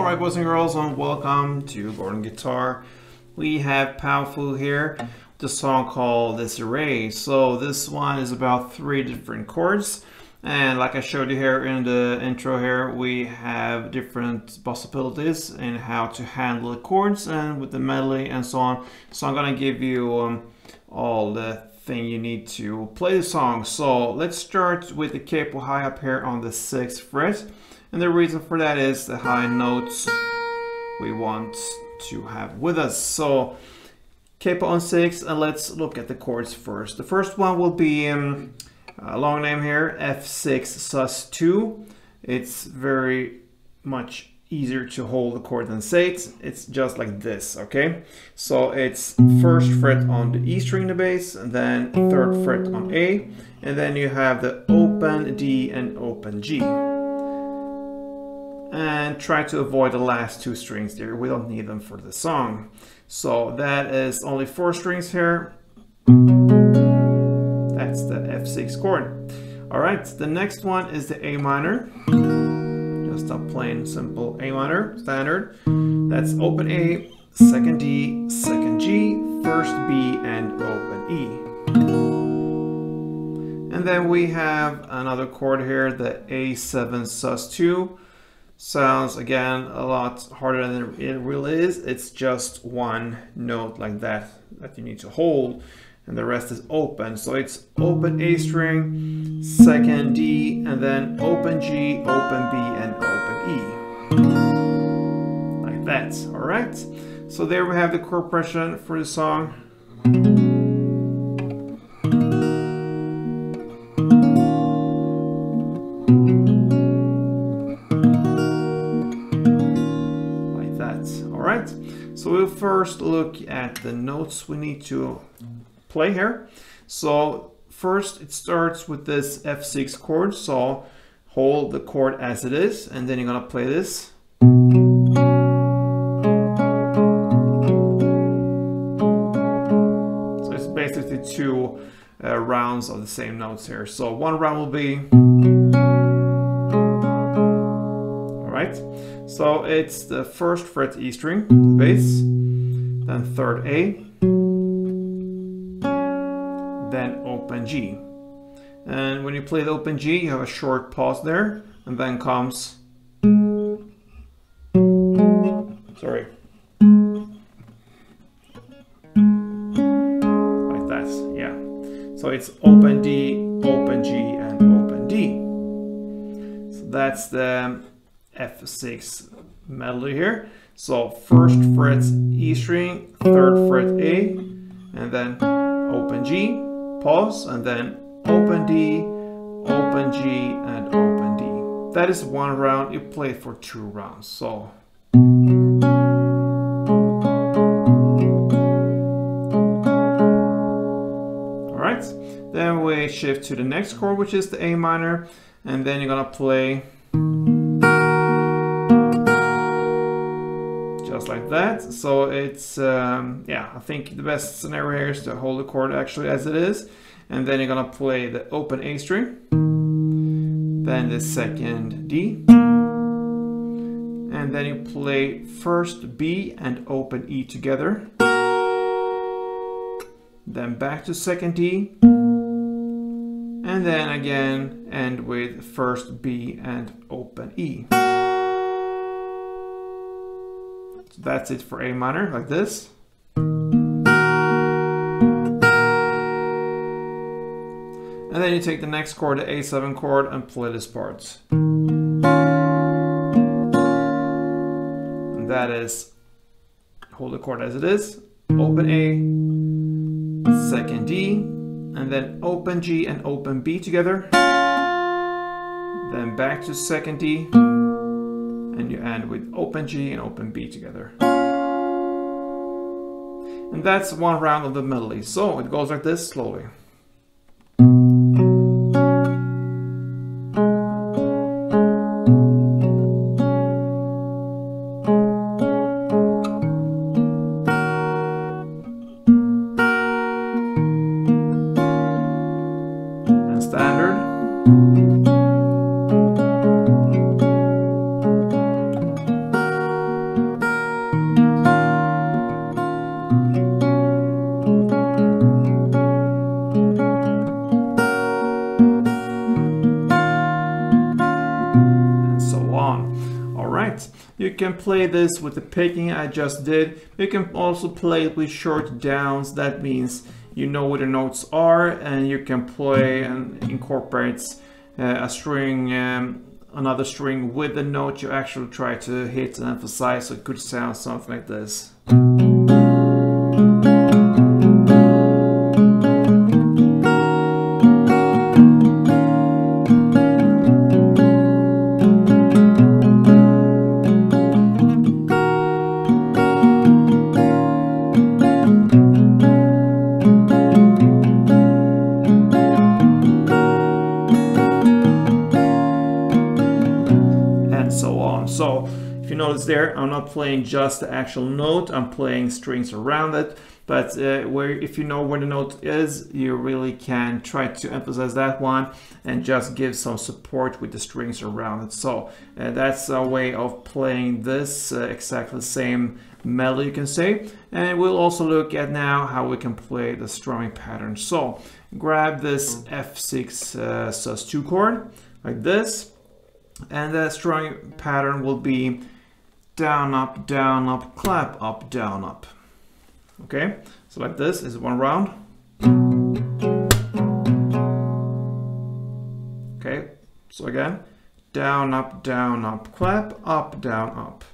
Alright boys and girls, and welcome to Gordon Guitar. We have Powfu here with a song called Desiree. So this one is about three different chords, and like I showed you here in the intro here, we have different possibilities in how to handle the chords and with the medley and so on. So I'm gonna give you all the thing you need to play the song. So let's start with the capo high up here on the 6th fret. And the reason for that is the high notes we want to have with us. So capo on 6, and let's look at the chords first. The first one will be a long name here, F6 sus2. It's very much easier to hold the chord than sates. It's just like this, okay? So it's 1st fret on the E string, the bass, and then 3rd fret on A, and then you have the open D and open G. And try to avoid the last two strings there. We don't need them for the song. So that is only 4 strings here. That's the F6 chord. All right, the next one is the A minor. Just a plain simple A minor, standard. That's open A, 2nd D, 2nd G, 1st B, and open E. And then we have another chord here, the A7 sus2. Sounds again a lot harder than it really is. It's just one note like that you need to hold, and the rest is open. So it's open A string, 2nd D, and then open G, open B, and open E, like that. All right, so there we have the chord progression for the song. So we'll first look at the notes we need to play here. So first it starts with this F6 chord, so hold the chord as it is, and then you're gonna play this. So it's basically two rounds of the same notes here. So one round will be... So it's the 1st fret E string, the bass, then 3rd A, then open G. And when you play the open G, you have a short pause there, and then comes... Sorry. Like that, yeah. So it's open D, open G, and open D. So that's the F6 medley here. So 1st fret E string, 3rd fret A, and then open G, pause, and then open D, open G, and open D. That is one round. You play for 2 rounds. So all right, then we shift to the next chord, which is the A minor, and then you're gonna play just like that. So it's yeah, I think the best scenario here is to hold the chord actually as it is, and then you're gonna play the open A string, then the 2nd D, and then you play 1st B and open E together, then back to 2nd D, and then again end with 1st B and open E. So that's it for A minor, like this. And then you take the next chord, the A7 chord, and play this part. And that is, hold the chord as it is, open A, 2nd D, and then open G and open B together. Then back to 2nd D, and you end with open G and open B together. And that's one round of the medley. So it goes like this slowly. And standard. You can play this with the picking I just did. You can also play it with short downs. That means you know where the notes are, and you can play and incorporate a string, another string with the note you actually try to hit and emphasize, so it could sound something like this. So if you notice there, I'm not playing just the actual note, I'm playing strings around it, but if you know where the note is, you really can try to emphasize that one and just give some support with the strings around it. So that's a way of playing this exactly the same melody, you can say. And we'll also look at now how we can play the strumming pattern. So grab this F6 sus2 chord like this. And the strumming pattern will be down, up, clap, up, down, up. Okay, so like this is one round. Okay, so again, down, up, clap, up, down, up.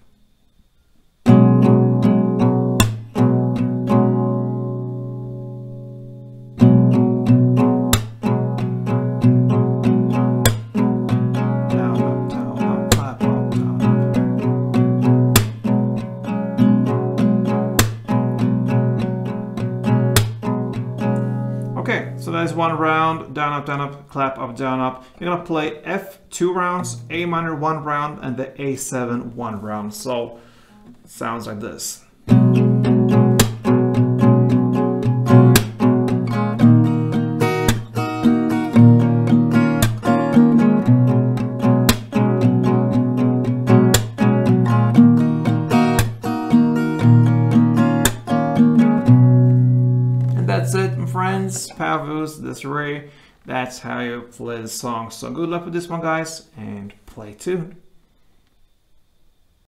So that's one round, down, up, clap, up, down, up. You're gonna play F 2 rounds, A minor 1 round, and the A7 1 round. So it sounds like this. Friends, Powfu, Desiree, that's how you play the song. So good luck with this one, guys, and play tuned.